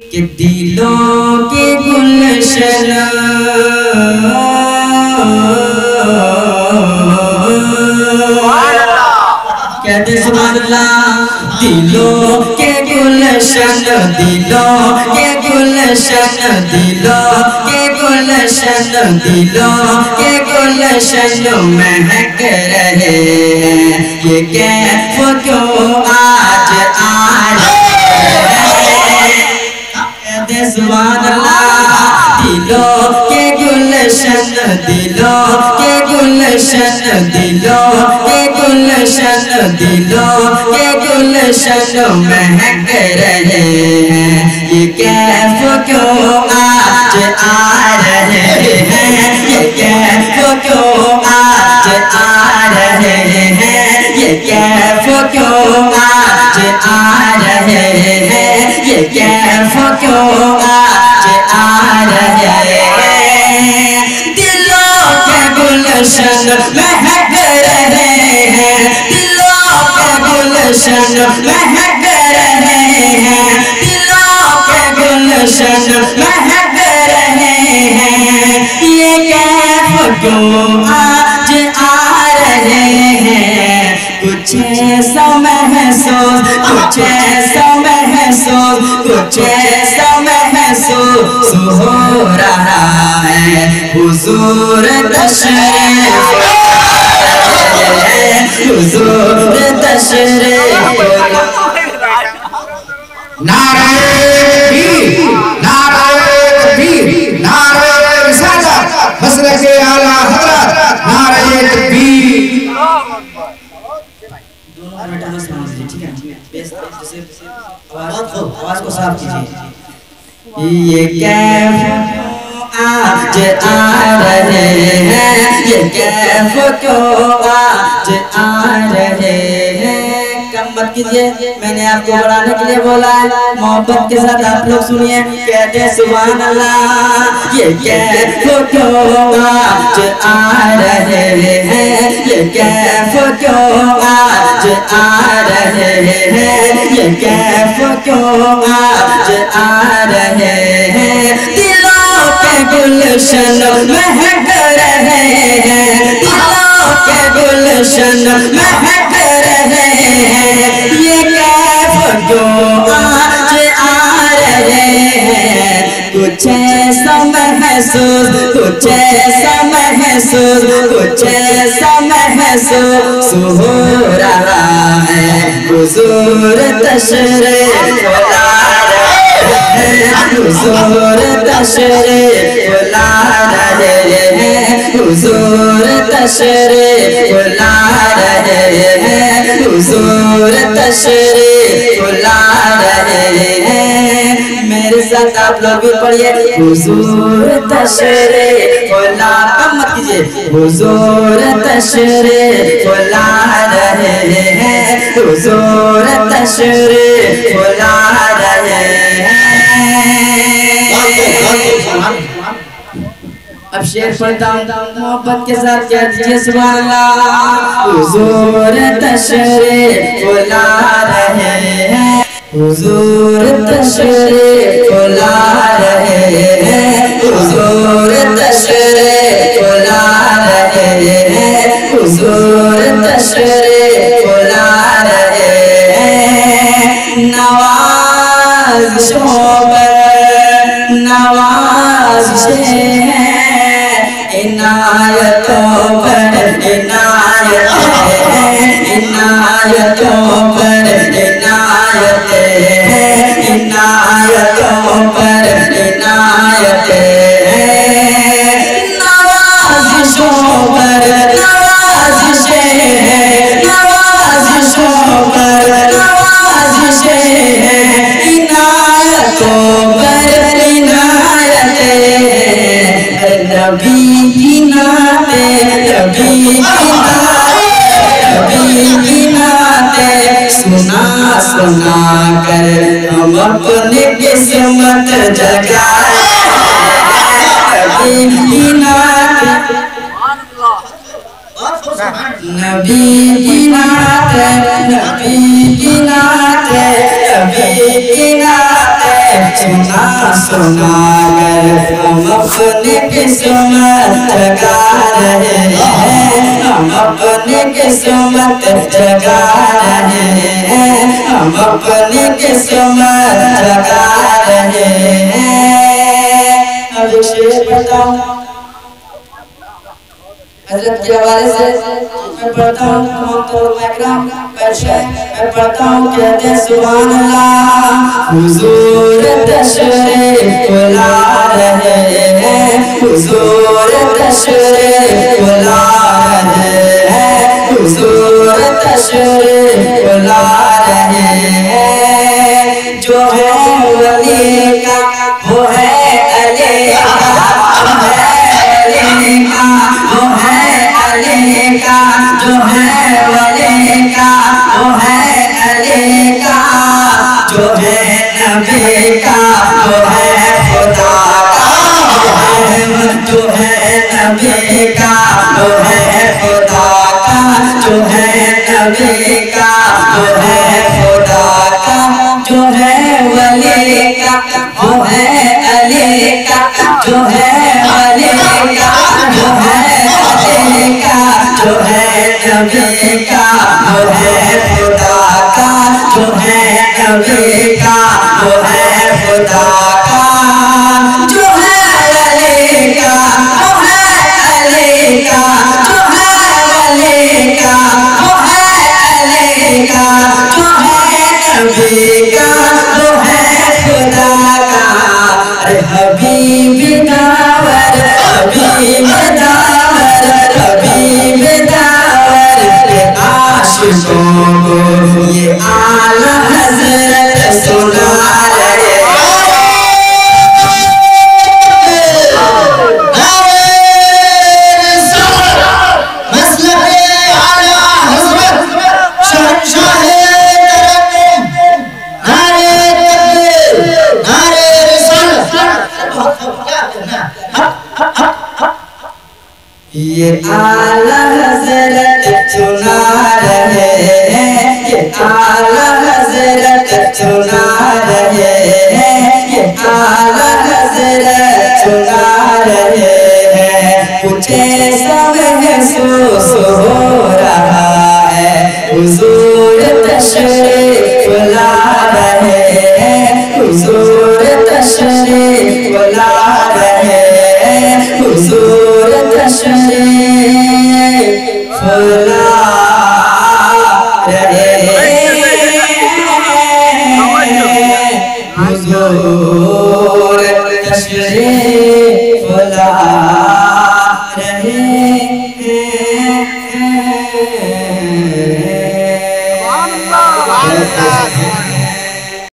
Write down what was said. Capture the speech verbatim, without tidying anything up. के दिलों के गुलशन कहते सुभान अल्लाह। दिलों के गुलशन दिलों के गुलशन दिलों के गुलशन दिलों के गुलशन महक रहे हैं ये कैफ क्यों आज आज सुभान अल्लाह। दिलों के गुलशन दिलों के गुलशन दिलों के गुलशन दिलों के गुलशन महक रहे हैं ये कैफ क्यों आज आ रहे हैं ये कैफ क्यों आज आ रहे हैं ये कैफ क्यों आज आ रहे हैं ये कैफ क्यों महक रहे हैं दिलों के गुलशन महक रहे हैं दिलों के गुलशन महक रहे हैं ये कैफ क्यों आज आ रहे हैं। कुछ ऐसा महसूस कुछ ऐसा महसूस कुछ ऐसा महसूस हो रहा है हुजूर तशरीफ हुजूर तशरीफ। नारे तकबीर नारे तकबीर नारे रिसालत मसलक ए आला हजरत नारे तकबीर। दोनों बेटा को समझ लीजिए ठीक है आवाज को आवाज को साफ कीजिए। ये कैफ आज आ रहे हैं ये कैफ क्यों आज आ रहे हैं। कम मत कीजिए मैंने आपको बढ़ाने के लिए बोला है मोहब्बत के साथ आप लोग सुनिए कहते सुभान अल्लाह। ये कैफ क्यों आज आ रहे हैं ये कैफ क्यों आज आ रहे हैं ये कैफ क्यों आज आ रहे हैं गुलशन महक रहे हैं दिलों के गुलशन महक रहे हैं ये कैफ क्यों आज आ रहे हैं। कुछ ऐसा महसूस कुछ ऐसा महसूस कुछ ऐसा महसूस हो रहा है हुजूर तशरीफ ला हुजूर तशरीफ ला रहे हैं हुजूर तशरीफ ला रहे हैं हुजूर तशरीफ ला रहे हैं। मेरे साथ आप लोग भी पढ़िए हुजूर तशरीफ ला कम मत कीजिए हुजूर तशरीफ ला रहे हैं हुजूर तशरीफ ला रहे हैं। अब शेर पढ़ता हूँ मोहब्बत के साथ कह दीजिए सुभान अल्लाह। हुजूर तशरीफ ला रहे हैं हुजूर तशरीफ ला रहे हैं हुजूर तशरीफ ला रहे हैं हुजूर तशरीफ ला रहे हैं। नवाज़िशों पर नवाज़िशें हैं इनायतों पर इनायतें हैं इनायतों पर इनायतें हैं इनायतों पर इनायतें हैं। नवाज़िशों पर नवाज़िशें हैं नवाज़िशों पर नवाज़िशें हैं इनायतों पर इनायतें हैं। नबी नबी की नातें सुना सुना कर हम अपने किस्मत जगाए नबी की नातें नबी की नातें नबी की नातें नबी की नातें ना सुनागर हम अपने किस्मत जगा रहे हैं, हम अपने किस्मत जगा रहे हैं, हम अपने किस्मत जगा रहे हैं। अब एक शेर बताऊं हजरत के हवाले से, मैं पढ़ता हूँ मैं पढ़ता हूँ कहते सुभान अल्लाह। हुजूर तशरीफ ला रहे हैं, हुजूर तशरीफ ला रहे हैं, हुजूर तशरीफ ला रहे हैं। जो है वली का वो है अली का, जो है अली का वो है अली का, जो है वली का वो है अली का, जो है नबी का वो है खुदा का, जो है जो है नबी का वो है खुदा का, जो है नबी का वो है खुदा का, जो है वली का वो है अली का, जो है वली का जो है अली का, जो है नबी का वो है खुदा का, जो है नबी का वो है खुदा का, जो है अली का वो है अली का, जो है अली का वो है अली का, जो है नबी का वो है खुदा का। अरे हबीबी दावर हबीबी दावर हबीबी दावर के आशिकों को ये आला हजरत सुना रहे ये आला हजरत सुना रहे हैं, ये आला हजरत सुना रहे हैं, ये आला हजरत सुना रहे हैं। मुझे सब महसूस हो रहा है, हुजूर तशरीफ ला रहे हैं, हुजूर तशरीफ ला रहे हैं, हुजूर तशरीफ ला रहे हैं, हुजूर तशरीफ ला रहे हैं।